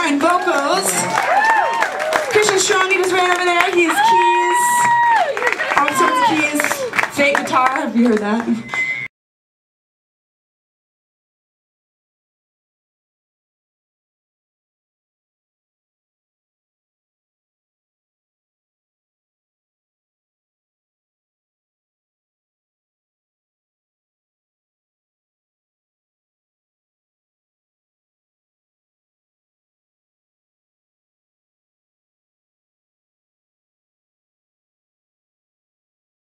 guitar and vocals. Christian Strong, he was right over there. He has keys, all sorts of keys, fake guitar. Have you heard that?